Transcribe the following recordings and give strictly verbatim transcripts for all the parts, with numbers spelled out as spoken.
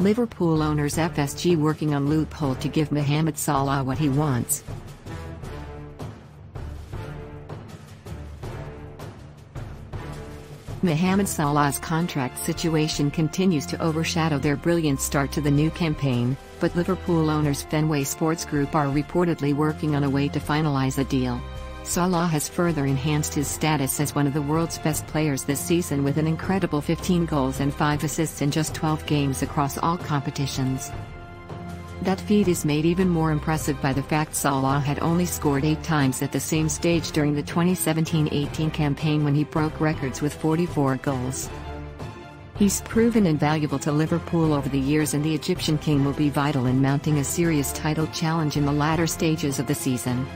Liverpool owners F S G working on loophole to give Mohamed Salah what he wants. Mohamed Salah's contract situation continues to overshadow their brilliant start to the new campaign, but Liverpool owners Fenway Sports Group are reportedly working on a way to finalize a deal. Salah has further enhanced his status as one of the world's best players this season with an incredible fifteen goals and five assists in just twelve games across all competitions. That feat is made even more impressive by the fact Salah had only scored eight times at the same stage during the twenty seventeen eighteen campaign when he broke records with forty-four goals. He's proven invaluable to Liverpool over the years, and the Egyptian king will be vital in mounting a serious title challenge in the latter stages of the season.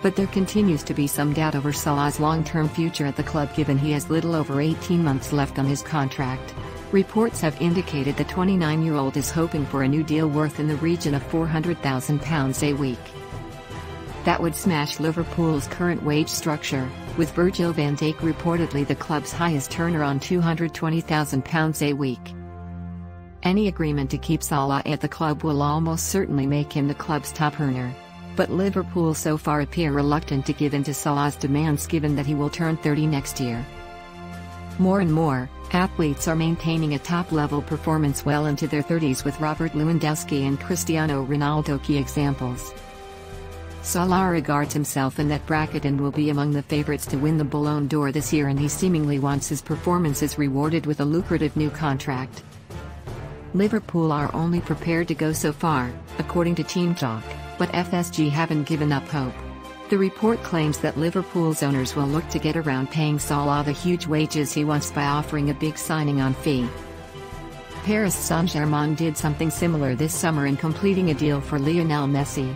But there continues to be some doubt over Salah's long-term future at the club, given he has little over eighteen months left on his contract. Reports have indicated the twenty-nine-year-old is hoping for a new deal worth in the region of four hundred thousand pounds a week. That would smash Liverpool's current wage structure, with Virgil van Dijk reportedly the club's highest earner on two hundred twenty thousand pounds a week. Any agreement to keep Salah at the club will almost certainly make him the club's top earner. But Liverpool so far appear reluctant to give in to Salah's demands, given that he will turn thirty next year. More and more, athletes are maintaining a top-level performance well into their thirties, with Robert Lewandowski and Cristiano Ronaldo key examples. Salah regards himself in that bracket and will be among the favorites to win the Ballon d'Or this year, and he seemingly wants his performances rewarded with a lucrative new contract. Liverpool are only prepared to go so far, according to Team Talk, but F S G haven't given up hope. The report claims that Liverpool's owners will look to get around paying Salah the huge wages he wants by offering a big signing-on fee. Paris Saint-Germain did something similar this summer in completing a deal for Lionel Messi.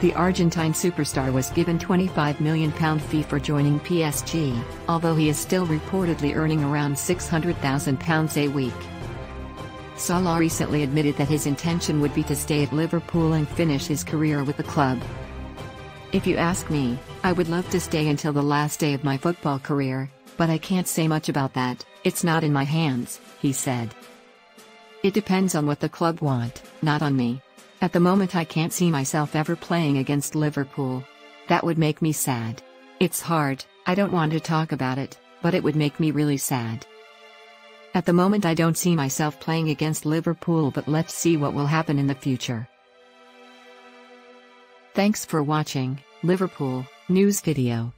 The Argentine superstar was given a twenty-five million pounds fee for joining P S G, although he is still reportedly earning around six hundred thousand pounds a week. Salah recently admitted that his intention would be to stay at Liverpool and finish his career with the club. "If you ask me, I would love to stay until the last day of my football career, but I can't say much about that, it's not in my hands," he said. "It depends on what the club want, not on me. At the moment I can't see myself ever playing against Liverpool. That would make me sad. It's hard, I don't want to talk about it, but it would make me really sad. At the moment I don't see myself playing against Liverpool, but let's see what will happen in the future." Thanks for watching. Liverpool news video.